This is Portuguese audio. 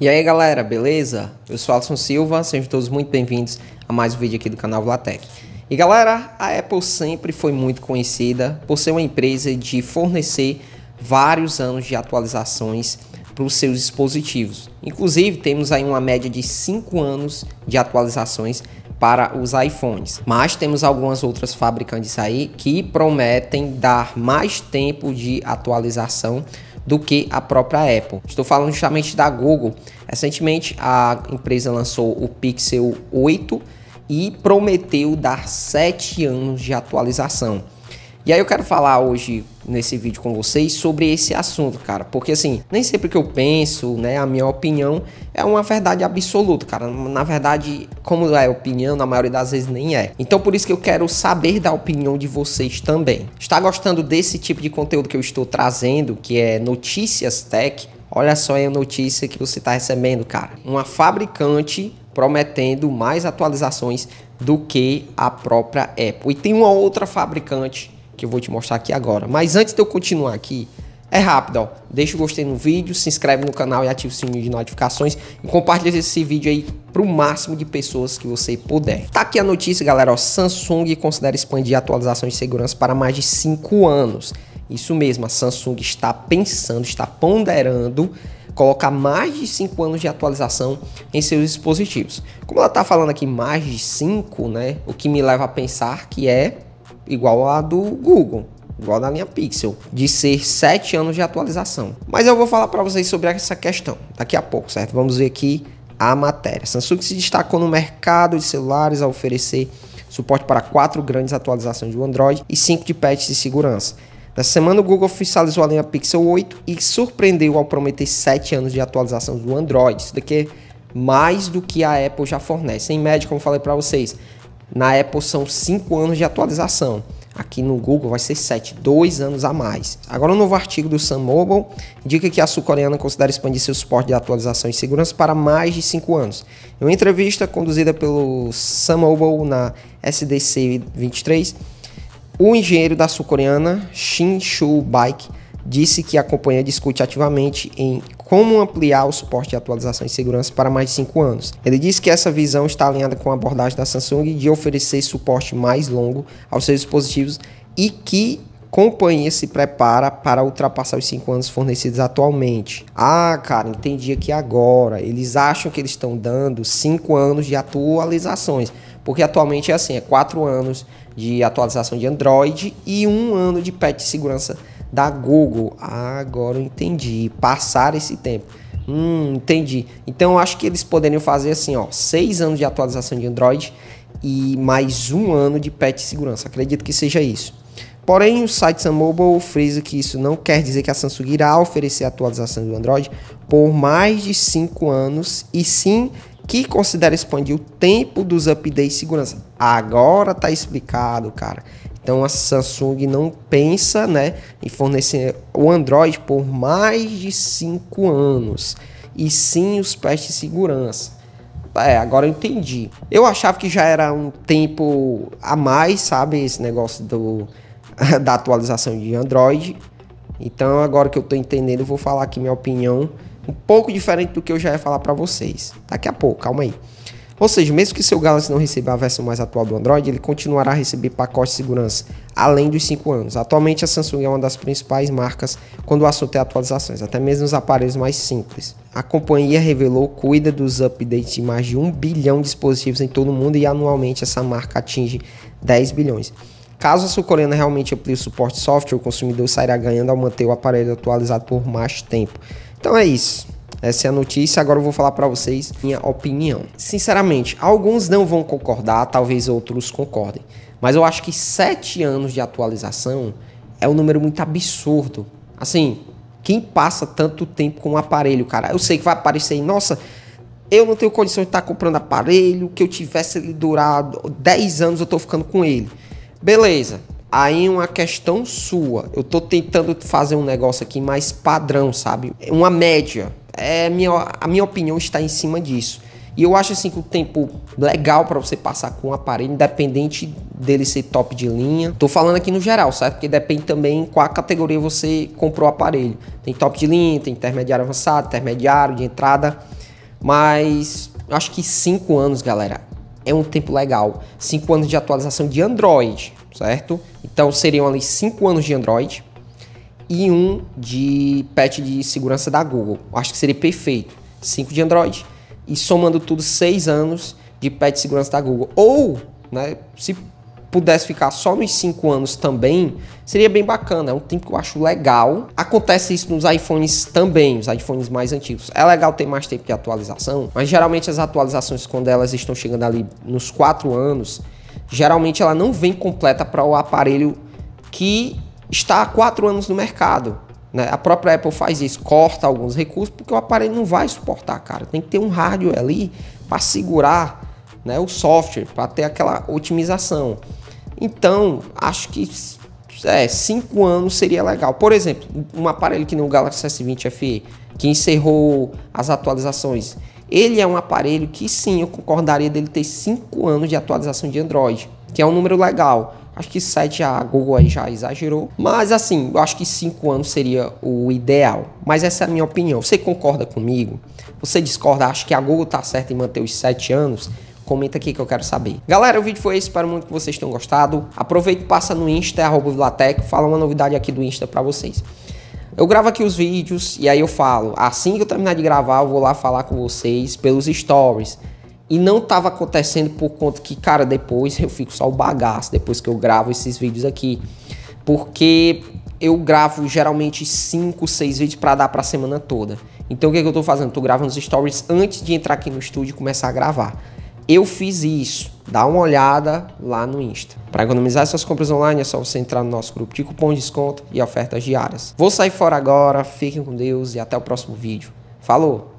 E aí galera, beleza? Eu sou Alisson Silva, sejam todos muito bem-vindos a mais um vídeo aqui do canal VilaTec. E galera, a Apple sempre foi muito conhecida por ser uma empresa de fornecer vários anos de atualizações para os seus dispositivos. Inclusive temos aí uma média de 5 anos de atualizações para os iPhones. Mas temos algumas outras fabricantes aí que prometem dar mais tempo de atualização do que a própria Apple. Estou falando justamente da Google. Recentemente a empresa lançou o Pixel 8 e prometeu dar 7 anos de atualização. E aí eu quero falar hoje nesse vídeo com vocês sobre esse assunto, cara, porque assim, nem sempre que eu penso, né, a minha opinião é uma verdade absoluta, cara. Na verdade, como é opinião, na maioria das vezes nem é. Então por isso que eu quero saber da opinião de vocês também. Está gostando desse tipo de conteúdo que eu estou trazendo, que é notícias tech? Olha só aí a notícia que você está recebendo, cara. Uma fabricante prometendo mais atualizações do que a própria Apple. E tem uma outra fabricante que eu vou te mostrar aqui agora, mas antes de eu continuar aqui, é rápido, ó. Deixa o gostei no vídeo, se inscreve no canal e ativa o sininho de notificações e compartilha esse vídeo aí para o máximo de pessoas que você puder. Tá aqui a notícia, galera, ó, Samsung considera expandir atualizações de segurança para mais de 5 anos. Isso mesmo, a Samsung está pensando, está ponderando colocar mais de 5 anos de atualização em seus dispositivos. Como ela tá falando aqui mais de 5, né, o que me leva a pensar que é igual a do Google, igual da linha Pixel, de ser 7 anos de atualização. Mas eu vou falar para vocês sobre essa questão daqui a pouco, certo? Vamos ver aqui a matéria. Samsung se destacou no mercado de celulares ao oferecer suporte para 4 grandes atualizações do Android e 5 de patches de segurança. Nessa semana, o Google oficializou a linha Pixel 8 e surpreendeu ao prometer 7 anos de atualização do Android. Isso daqui é mais do que a Apple já fornece. Em média, como falei para vocês, na Apple são 5 anos de atualização. Aqui no Google vai ser 7, 2 anos a mais. Agora um novo artigo do SamMobile indica que a sul-coreana considera expandir seu suporte de atualização e segurança para mais de 5 anos. Em uma entrevista conduzida pelo SamMobile na SDC23, o engenheiro da sul-coreana Shin Shu Baik disse que a companhia discute ativamente em como ampliar o suporte de atualização e segurança para mais de 5 anos. Ele disse que essa visão está alinhada com a abordagem da Samsung de oferecer suporte mais longo aos seus dispositivos e que a companhia se prepara para ultrapassar os 5 anos fornecidos atualmente. Ah, cara, entendi aqui agora. Eles acham que eles estão dando 5 anos de atualizações, porque atualmente é assim, é 4 anos de atualização de Android e 1 ano de patch de segurança da Google. Ah, agora eu entendi. Passar esse tempo. Entendi. Então acho que eles poderiam fazer assim, ó, 6 anos de atualização de Android e mais 1 ano de patch de segurança. Acredito que seja isso. Porém, o site SamMobile frisa que isso não quer dizer que a Samsung irá oferecer atualização do Android por mais de 5 anos, e sim que considera expandir o tempo dos updates de segurança. Agora tá explicado, cara. Então a Samsung não pensa, né, em fornecer o Android por mais de 5 anos, e sim os patches de segurança. É, agora eu entendi. Eu achava que já era um tempo a mais, sabe, esse negócio da atualização de Android. Então agora que eu tô entendendo, eu vou falar aqui minha opinião um pouco diferente do que eu já ia falar para vocês. Daqui a pouco, calma aí. Ou seja, mesmo que seu Galaxy não receba a versão mais atual do Android, ele continuará a receber pacotes de segurança, além dos 5 anos. Atualmente, a Samsung é uma das principais marcas quando o assunto é atualizações, até mesmo nos aparelhos mais simples. A companhia revelou que cuida dos updates de mais de 1 bilhão de dispositivos em todo o mundo e anualmente essa marca atinge 10 bilhões. Caso a sul-coreana realmente amplie o suporte de software, o consumidor sairá ganhando ao manter o aparelho atualizado por mais tempo. Então é isso. Essa é a notícia. Agora eu vou falar para vocês minha opinião. Sinceramente, alguns não vão concordar, talvez outros concordem. Mas eu acho que 7 anos de atualização é um número muito absurdo. Assim, quem passa tanto tempo com um aparelho, cara? Eu sei que vai aparecer, nossa, eu não tenho condição de estar comprando aparelho, que eu tivesse ele durado 10 anos, eu tô ficando com ele. Beleza. Aí uma questão sua. Eu tô tentando fazer um negócio aqui mais padrão, sabe? Uma média. A minha opinião está em cima disso. E eu acho assim que o tempo legal para você passar com o aparelho, independente dele ser top de linha, tô falando aqui no geral, sabe? Porque depende também qual categoria você comprou o aparelho. Tem top de linha, tem intermediário avançado, intermediário de entrada. mas acho que 5 anos, galera, é um tempo legal. 5 anos de atualização de Android, certo? Então seriam ali 5 anos de Android e 1 de patch de segurança da Google. Acho que seria perfeito. 5 de Android e somando tudo 6 anos de patch de segurança da Google. Ou, né, se pudesse ficar só nos 5 anos também, seria bem bacana, é um tempo que eu acho legal. Acontece isso nos iPhones também, os iPhones mais antigos. É legal ter mais tempo de atualização, mas geralmente as atualizações, quando elas estão chegando ali nos 4 anos, geralmente ela não vem completa para o aparelho que está há 4 anos no mercado. A própria Apple faz isso, corta alguns recursos, porque o aparelho não vai suportar, cara. Tem que ter um hardware ali para segurar, né, o software, para ter aquela otimização. Então, acho que 5 anos seria legal. Por exemplo, um aparelho que nem o Galaxy S20 FE, que encerrou as atualizações. Ele é um aparelho que sim, eu concordaria dele ter 5 anos de atualização de Android, que é um número legal. Acho que 7 a Google aí já exagerou. Mas assim, eu acho que 5 anos seria o ideal. Mas essa é a minha opinião. Você concorda comigo? Você discorda? Acho que a Google tá certa em manter os 7 anos? Comenta aqui que eu quero saber. Galera, o vídeo foi esse. Espero muito que vocês tenham gostado. Aproveita e passa no Insta, @VilaTec. Fala uma novidade aqui do Insta pra vocês. Eu gravo aqui os vídeos e aí eu falo. Assim que eu terminar de gravar, eu vou lá falar com vocês pelos stories. E não estava acontecendo por conta que, cara, depois eu fico só o bagaço, depois que eu gravo esses vídeos aqui. Porque eu gravo geralmente 5, 6 vídeos para dar para a semana toda. Então o que eu estou fazendo? Estou gravando os stories antes de entrar aqui no estúdio e começar a gravar. Eu fiz isso. Dá uma olhada lá no Insta. Para economizar suas compras online é só você entrar no nosso grupo de cupom de desconto e ofertas diárias. Vou sair fora agora, fiquem com Deus e até o próximo vídeo. Falou!